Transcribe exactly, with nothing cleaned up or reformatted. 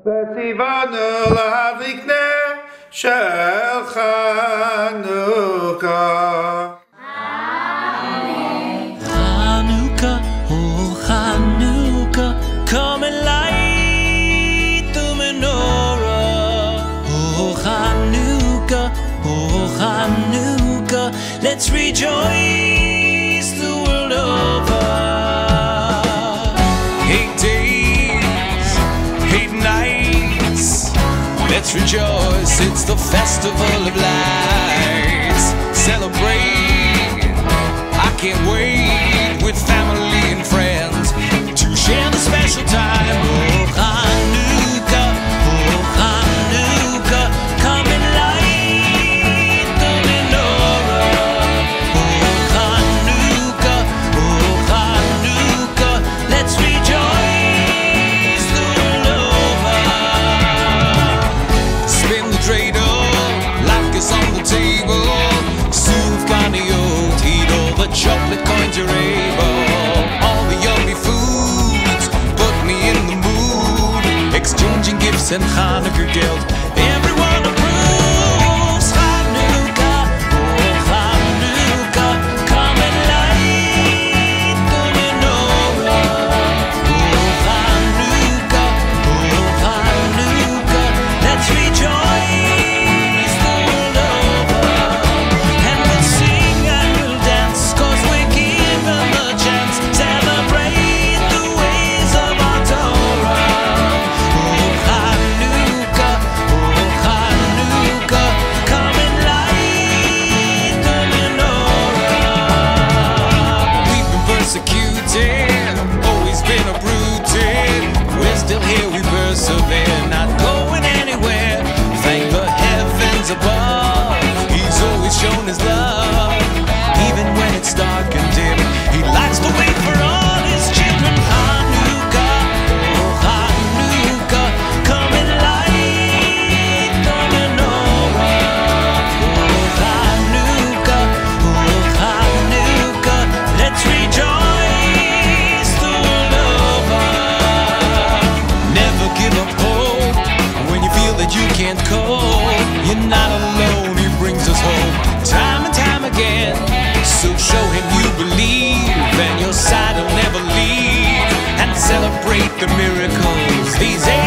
וציוונו להדליק נר של חנוכה. אמן. חנוכה, אור חנוכה, come and light the menorah. אור חנוכה, אור חנוכה, let's rejoice the world over. Let's rejoice, it's the festival of lights. Celebrate, I can't wait, with family and friends to share the special time. Oh Chanukah, oh Chanukah, come and light the menorah. Oh Chanukah, oh Chanukah, let's rejoice. Chocolate coins are able, all the yummy foods put me in the mood, exchanging gifts and Chanukah guilt. Everyone approves. Chanukah, oh Chanukah, come and light the menorah. Oh Chanukah, oh Chanukah, let's rejoice. His love, even when it's dark and dim, he lights the way for all his children. Chanukah, oh Chanukah, come and light the menorah. Oh Chanukah, oh Chanukah, let's rejoice the world over. Never give up hope when you feel that you can't cope. You're not alone. He brings us home. Time and time again, so show him you believe, and your side will never leave, and celebrate the miracles these days.